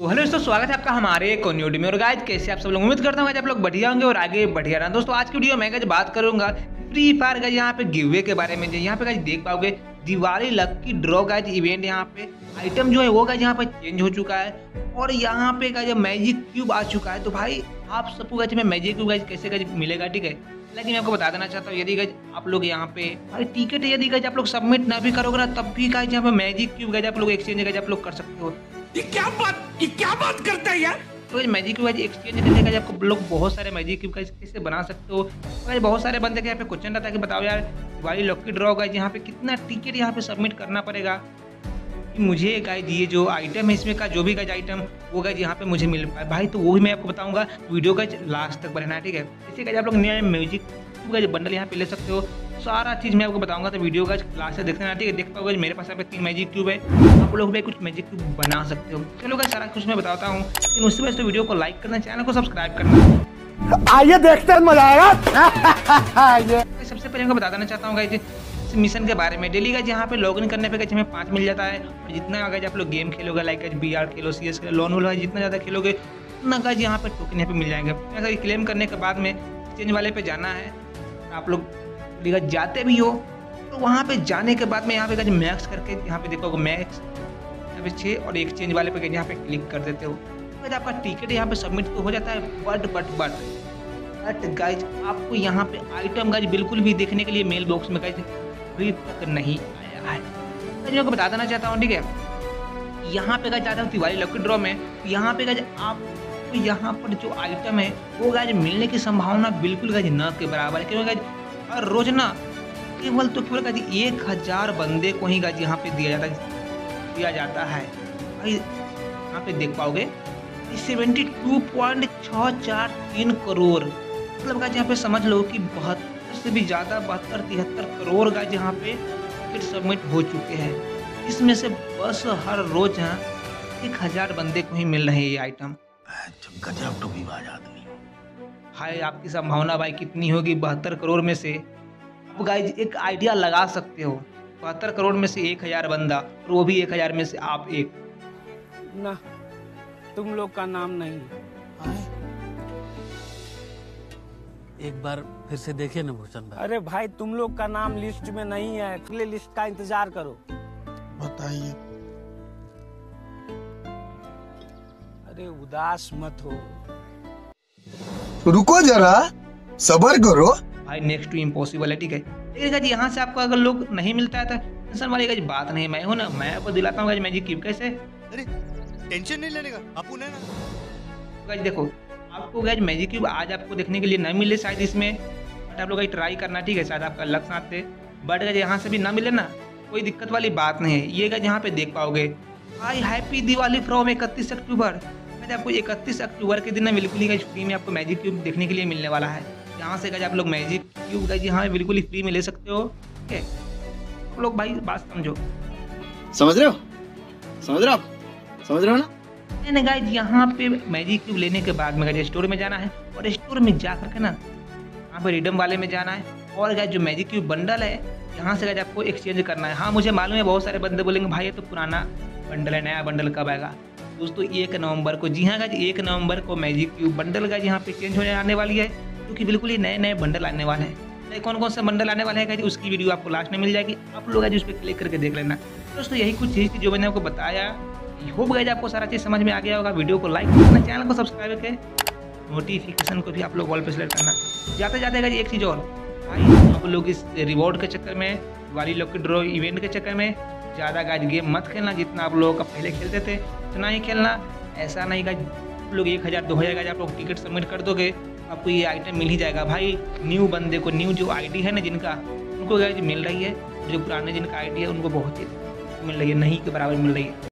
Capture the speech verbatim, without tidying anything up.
तो हेलो दोस्तों, स्वागत है आपका हमारे एक न्यू वीडियो में। और गाइस कैसे आप सब लोग, उम्मीद करता हूँ आप लोग बढ़िया होंगे और आगे बढ़िया रहा। दोस्तों आज की वीडियो में गाइस बात करूंगा फ्री फायर गाइस यहाँ पे गिव अवे के बारे में। यहाँ पे गाइस देख पाओगे Diwali lucky draw guys event, यहाँ पे आइटम जो है वो गाइस यहाँ पे चेंज हो चुका है और यहाँ पे गाइस मैजिक क्यूब आ चुका है। तो भाई आप सबको गाइस में मैजिक क्यूब गाइस कैसे गाइस मिलेगा, ठीक है। लेकिन मैं आपको बता देना चाहता हूँ, यदि गाइस आप लोग यहाँ पे भाई टिकट यदि गाइस आप लोग सबमिट ना भी करोगे ना, तब भी गाइस यहाँ पे मैजिक क्यूब गाइस आप लोग एक्सचेंज गाइस आप लोग कर सकते हो। ये क्या बात ये क्या बात करता है यार। तो मैजिक क्यूब एक्सचेंज करने का आपको लोग बहुत सारे मैजिक क्यूब कैसे बना सकते हो। तो बहुत सारे बंदे के यहाँ पे क्वेश्चन रहता है कि बताओ यार दिवाली लॉकी ड्रॉ गाइस यहाँ पे कितना टिकट यहाँ पे सबमिट करना पड़ेगा मुझे गाइस, ये जो आइटम है इसमें का जो भी गाइस आइटम वो गाइस यहाँ पे मुझे मिल पाए भाई। तो वो भी मैं आपको बताऊंगा, वीडियो गाइस लास्ट तक बना, ठीक है। इसी गाइस आप लोग नया म्यूजिक गाइस बंडल यहाँ पे ले सकते हो, सारा चीज़ मैं आपको बताऊंगा। तो वीडियो गाइस लास्ट तक देखना, ठीक है। देख पाओगे मेरे पास यहाँ पे तीन मैजिक क्यूब है, आप लोग भी कुछ मैजिक क्यूब बना सकते हो। चलो गाइस सारा कुछ मैं बताता हूँ, लेकिन उससे पहले तो वीडियो को लाइक करना, चैनल को सब्सक्राइब करना। आइए देखते हैं, मजा आएगा। सबसे पहले मैं बताना चाहता हूँ गाइस मिशन के बारे में। डेली गाइस यहाँ पे लॉग इन करने पे गाइस हमें पाँच मिल जाता है। और जितना गाइस आप लोग गेम खेलोगे, like guys B are Khelo, C S Khelo, lone wolf, जितना ज़्यादा खेलोगे उतना गाइस यहाँ पे टोकन यहाँ पे मिल जाएंगे। अगर क्लेम करने के बाद में एक्सचेंज वाले पे जाना है, आप लोग गाइस जाते भी हो तो वहाँ पे जाने के बाद में यहाँ पे गाइस मैक्स करके यहाँ पे देखोगे मैक्स यहाँ पे छः और एक्सचेंज वाले पे यहाँ पे क्लिक कर देते हो। तो आपका टिकट यहाँ पे सबमिट हो जाता है। But but but but guys आपको यहाँ पे आइटम गाइस बिल्कुल भी देखने के लिए मेल बॉक्स में गाइस अभी तक नहीं आया है। मैं लोगों को बता देना चाहता हूँ, ठीक है। यहाँ पे गाइस जाता हूँ दिवाली लकी ड्रॉ में। यहाँ पे गाइस आपको यहाँ पर जो आइटम है वो गाइस मिलने की संभावना बिल्कुल गाइस न के बराबर है, क्योंकि गाइस हर रोज ना केवल तो केवल गाइस एक हज़ार बंदे को ही गाइस यहाँ पे दिया जाता दिया जाता है भाई। यहाँ पे देख पाओगे सेवेंटी टू पॉइंट छः चार तीन करोड़, मतलब गाइस यहाँ पे समझ लो कि बहुत से भी ज़्यादा बहत्तर तिहत्तर करोड़ गाइस यहाँ पे टिकट सबमिट हो चुके हैं। इसमें से बस हर रोज यहाँ एक हज़ार बंदे को ही मिल रहे हैं ये आइटम। गजब टोपीबाज आदमी भाई, आपकी संभावना भाई कितनी होगी बहत्तर करोड़ में से। आप गाइस एक आइडिया लगा सकते हो, बहत्तर करोड़ में से एक हज़ार बंदा, और वो भी एक हज़ार में से आप एक ना, तुम लोग का नाम नहीं है। एक बार फिर से देखिए ना भूषण भाई। अरे भाई तुम लोग का नाम लिस्ट में नहीं है, अगले लिस्ट का इंतजार करो। बताइए। अरे उदास मत हो, रुको जरा, सब्र करो भाई, नेक्स्ट टू इम्पॉसिबल है, ठीक है। लेकिन यहाँ से आपको अगर लोग नहीं मिलता है तो टेंशन वाली बात नहीं, मैं हूँ ना, मैं आपको दिलाता हूँ मैजिक क्यूब कैसे। अरे टेंशन नहीं लेने का, देखो आपको गाइस मैजिक क्यूब आज आपको देखने के लिए ना मिले शायद इसमें, बट आप लोग गाइस ट्राई करना, ठीक है। शायद आपका लक साथ है, बट गाइस यहाँ से भी ना मिले ना, कोई दिक्कत वाली बात नहीं है। ये गाइस यहाँ पे देख पाओगे भाई हैप्पी दिवाली फ्रॉम इकतीस अक्टूबर। गाइस आपको इकतीस अक्टूबर के दिन ना बिल्कुल ही गाइस फ्री में आपको मैजिक क्यूब देखने के लिए मिलने वाला है। यहाँ से गाइस आप लोग मैजिक क्यूब गाइस यहाँ बिल्कुल ही फ्री में ले सकते हो, ठीक है। आप लोग भाई बात समझो, समझ रहे हो समझ रहे हो आप समझ रहे हो ना। मैंने गाइस यहाँ पे मैजिक क्यूब लेने के बाद में गाइस स्टोर में जाना है, और स्टोर में जा करके ना यहाँ पे रिडम वाले में जाना है, और गाइस जो मैजिक क्यूब बंडल है यहाँ से गाइस आपको एक्सचेंज करना है। हाँ मुझे मालूम है बहुत सारे बंदे बोलेंगे भाई ये तो पुराना बंडल है, नया बंडल कब आएगा। दोस्तों एक नवंबर को, जी हाँ गाइस एक नवंबर को मैजिक क्यूब बंडल गाइस यहाँ पे चेंज होने आने वाली है, क्योंकि बिल्कुल ही नए नए बंडल आने वाले हैं। नए कौन कौन से बंडल आने वाले हैं गाइस उसकी वीडियो आपको लास्ट में मिल जाएगी, आप लोग गाइस उस पर क्लिक करके देख लेना। दोस्तों यही कुछ चीज़ थी जो मैंने आपको बताया, होप गाइस आपको सारा चीज़ समझ में आ गया होगा। वीडियो को लाइक करना, चैनल को सब्सक्राइब करके नोटिफिकेशन को भी आप लोग ऑल पे सेलेक्ट करना। जाते जाते गाइस एक चीज़ और, भाई आप लोग इस रिवॉर्ड के चक्कर में, दिवाली लॉकी ड्रॉ इवेंट के चक्कर में ज़्यादा गाइस गेम मत खेलना। जितना आप लोगों का पहले खेलते थे उतना ही खेलना, ऐसा नहीं गाइस आप लोग एक हज़ार दो हज़ार गाइस आप लोग टिकट सबमिट कर दोगे आपको ये आइटम मिल ही जाएगा। भाई न्यू बंदे को, न्यू जो आई डी है ना जिनका, उनको गाइस मिल रही है, जो पुराने जिनका आई डी है उनको बहुत ही मिल रही है, नहीं के बराबर मिल रही है।